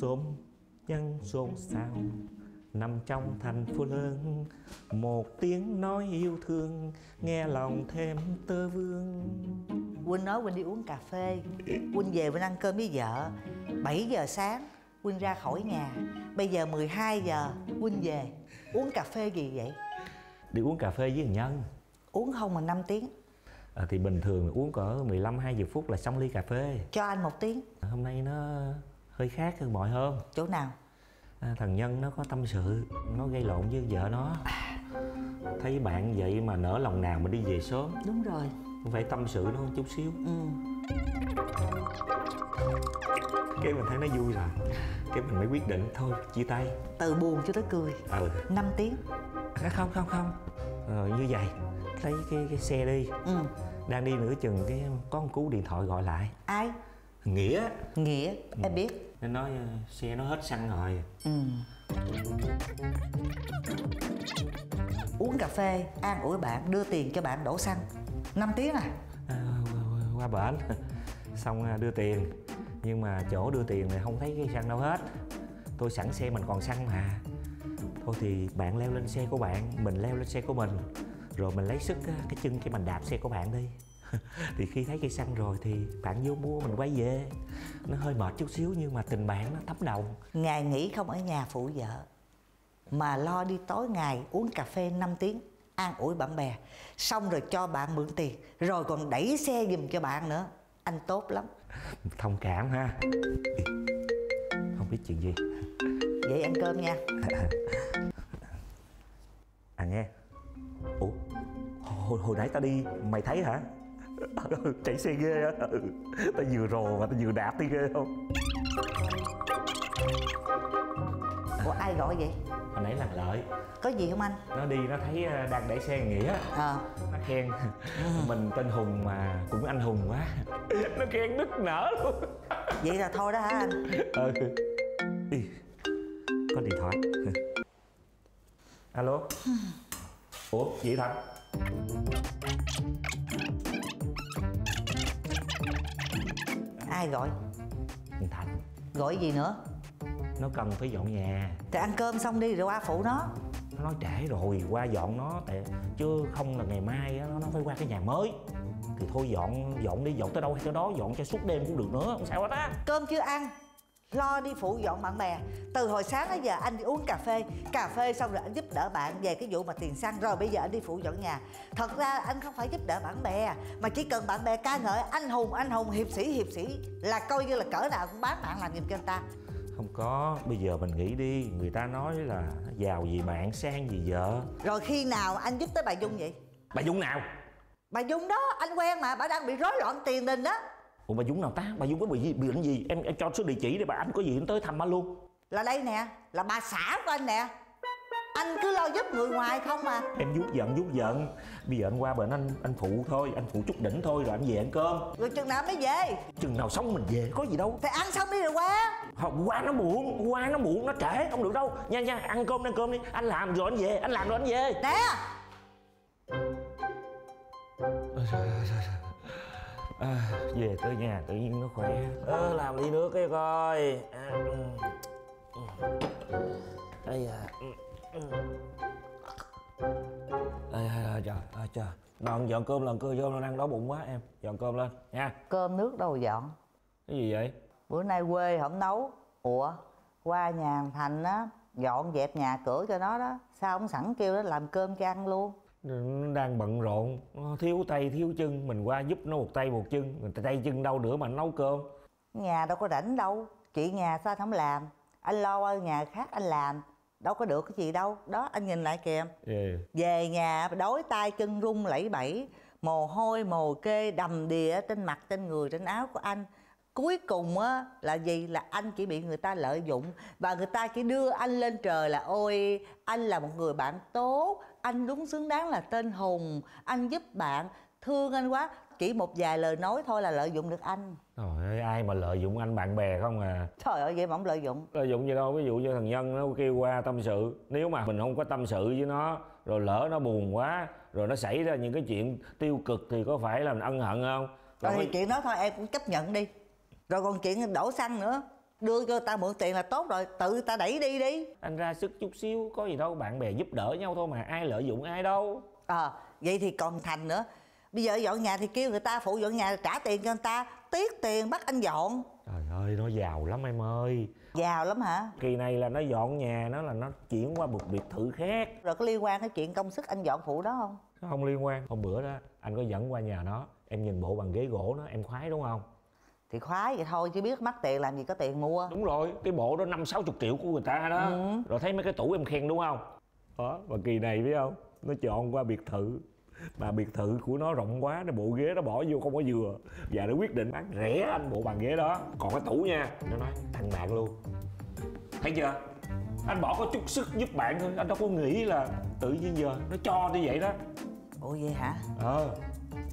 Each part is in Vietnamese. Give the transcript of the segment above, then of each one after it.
xôm dân xôn xao nằm trong thành phố lớn. Một tiếng nói yêu thương nghe lòng thêm tơ vương. Quỳnh nói Quỳnh đi uống cà phê, Quỳnh về Quỳnh ăn cơm với vợ. 7 giờ sáng Quỳnh ra khỏi nhà, bây giờ 12 giờ Quỳnh về. Uống cà phê gì vậy? Đi uống cà phê với thằng Nhân. Uống không mà 5 tiếng thì bình thường uống cỡ 15-20 phút là xong ly cà phê. Cho anh 1 tiếng. Hôm nay nó hơi khác hơn mọi hôm. Chỗ nào? Thằng Nhân nó có tâm sự, nó gây lộn với vợ nó. Thấy bạn vậy mà nỡ lòng nào mà đi về sớm. Đúng rồi, phải tâm sự nó chút xíu. Cái mình thấy nó vui rồi, cái mình mới quyết định thôi chia tay. Từ buồn cho tới cười 5 tiếng. Không như vậy. Thấy cái xe đi, đang đi nửa chừng cái có một cú điện thoại gọi lại. Ai? Nghĩa em biết. Nên nói xe nó hết xăng rồi. Uống cà phê an ủi bạn, đưa tiền cho bạn đổ xăng 5 tiếng qua bển xong đưa tiền, nhưng mà chỗ đưa tiền này không thấy cái xăng đâu hết. Tôi sẵn xe mình còn xăng mà, thôi thì bạn leo lên xe của bạn, mình leo lên xe của mình, rồi mình lấy sức cái chân cho mình đạp xe của bạn đi. Thì khi thấy cây xăng rồi thì bạn vô mua, mình quay về. Nó hơi mệt chút xíu nhưng mà tình bạn nó thấm đồng. Ngày nghỉ không ở nhà phụ vợ mà lo đi tối ngày uống cà phê 5 tiếng an ủi bạn bè, xong rồi cho bạn mượn tiền, rồi còn đẩy xe giùm cho bạn nữa. Anh tốt lắm. Thông cảm ha. Không biết chuyện gì. Vậy ăn cơm nha. Nghe. Ủa, hồi nãy tao đi mày thấy hả? Chạy xe ghê á. Tao vừa rồ mà tao vừa đạp đi ghê không? Ủa ai gọi vậy? Hồi nãy là Lợi. Có gì không anh? Nó đi nó thấy đang đẩy xe Nghĩa. Nó khen mình tên Hùng mà cũng anh hùng quá. Nó khen nức nở luôn. Vậy là thôi đó hả anh? Có điện thoại. Alo. Ủa vậy Thành? Ai gọi? Thành. Gọi gì nữa? Nó cần phải dọn nhà. Thì ăn cơm xong đi rồi qua phụ nó. Nó nói trễ rồi, qua dọn nó chứ không là ngày mai nó phải qua cái nhà mới. Thì thôi dọn đi, dọn tới đâu hay tới đó, dọn cho suốt đêm cũng được nữa, không sao hết á. Cơm chưa ăn, lo đi phụ dọn bạn bè. Từ hồi sáng tới giờ anh đi uống cà phê xong rồi anh giúp đỡ bạn về cái vụ mà tiền xăng, rồi bây giờ anh đi phụ dọn nhà. Thật ra anh không phải giúp đỡ bạn bè mà chỉ cần bạn bè ca ngợi anh hùng, hiệp sĩ là coi như là cỡ nào cũng bán bạn làm giùm cho người ta. Không có, bây giờ mình nghĩ đi, người ta nói là giàu vì bạn, sang vì vợ. Rồi khi nào anh giúp tới bà Dung vậy? Bà Dung nào? Bà Dung đó, anh quen mà, bà đang bị rối loạn tiền đình đó. Ủa bà Dung nào ta? Bà Dung có bị bệnh gì? Em cho số địa chỉ để bà anh có gì anh tới thăm bà luôn. Là đây nè, là bà xã của anh nè. Anh cứ lo giúp người ngoài không à. Em vuốt giận. Bây giờ anh qua bệnh anh phụ thôi, anh phụ chút đỉnh thôi rồi anh về ăn cơm. Rồi chừng nào mới về? Chừng nào xong mình về có gì đâu. Thì ăn xong đi rồi qua. Không, qua nó muộn, nó trễ, không được đâu. Nha, ăn cơm đi. Anh làm rồi anh về, Nè. Về tới nhà tự nhiên nó khỏe. Làm ly nước cái coi. Trời. Đòn dọn cơm lần cơ vô nó đang đói bụng quá em. Dọn cơm lên nha. Cơm nước đâu dọn? Cái gì vậy? Bữa nay quê không nấu. Ủa, qua nhà Thành á, dọn dẹp nhà cửa cho nó đó. Sao không sẵn kêu nó làm cơm cho ăn luôn? Nó đang bận rộn, nó thiếu tay thiếu chân, mình qua giúp nó một tay một chân. Người ta tay chân đâu nữa mà nấu cơm. Nhà đâu có rảnh đâu, chuyện nhà sao anh không làm? Anh lo qua nhà khác anh làm, đâu có được cái gì đâu. Đó anh nhìn lại kìa. Về nhà đói tay chân run lẩy bẩy, mồ hôi mồ kê đầm đìa trên mặt trên người trên áo của anh. Cuối cùng á là gì? Là anh chỉ bị người ta lợi dụng và người ta chỉ đưa anh lên trời là ôi anh là một người bạn tốt, anh đúng xứng đáng là tên Hùng, anh giúp bạn, thương anh quá. Chỉ một vài lời nói thôi là lợi dụng được anh. Trời ơi, ai mà lợi dụng anh bạn bè không à. Trời ơi, vậy mà không lợi dụng. Lợi dụng gì đâu, ví dụ như thằng Nhân nó kêu qua tâm sự. Nếu mà mình không có tâm sự với nó, rồi lỡ nó buồn quá, rồi nó xảy ra những cái chuyện tiêu cực thì có phải là mình ân hận không? Rồi thì chuyện đó thôi em cũng chấp nhận đi. Rồi còn chuyện đổ xăng nữa. đưa cho ta mượn tiền là tốt rồi, tự ta đẩy đi đi. Anh ra sức chút xíu có gì đâu, bạn bè giúp đỡ nhau thôi mà, ai lợi dụng ai đâu. Vậy thì còn Thành nữa, bây giờ dọn nhà thì kêu người ta phụ dọn nhà trả tiền cho người ta, tiếc tiền bắt anh dọn. Trời ơi, nó giàu lắm em ơi. Giàu lắm hả? Kỳ này là nó dọn nhà, nó là nó chuyển qua một biệt thự khác. Rồi có liên quan cái chuyện công sức anh dọn phụ đó không? Nó không liên quan. Hôm bữa đó anh có dẫn qua nhà nó, em nhìn bộ bàn ghế gỗ nó, em khoái đúng không? Thì khoái vậy thôi chứ biết mắc tiền làm gì có tiền mua. Đúng rồi, cái bộ đó 50-60 triệu của người ta đó. Rồi thấy mấy cái tủ em khen đúng không? Đó, và kỳ này biết không, nó chọn qua biệt thự. Mà biệt thự của nó rộng quá, nó bộ ghế nó bỏ vô không có vừa. Và nó quyết định bán rẻ anh bộ bàn ghế đó. Còn cái tủ nha, nó nói thằng bạn luôn. Thấy chưa? Anh bỏ có chút sức giúp bạn thôi, anh đâu có nghĩ là tự nhiên giờ nó cho như vậy đó. Ủa vậy hả?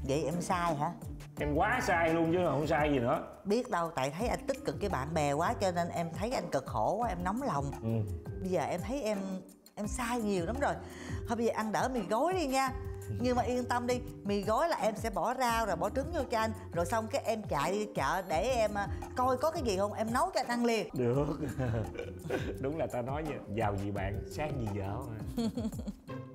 Vậy em sai hả? Em quá sai luôn chứ không sai gì nữa. Biết đâu, tại thấy anh tích cực với bạn bè quá cho nên em thấy anh cực khổ quá, em nóng lòng. Bây giờ em thấy em sai nhiều lắm rồi. Thôi bây giờ ăn đỡ mì gói đi nha. Nhưng mà yên tâm đi, mì gói là em sẽ bỏ rau rồi bỏ trứng vô cho anh. Rồi xong cái em chạy đi chợ để em coi có cái gì không, em nấu cho anh ăn liền. Được. Đúng là ta nói giàu gì bạn, sang gì vợ mà.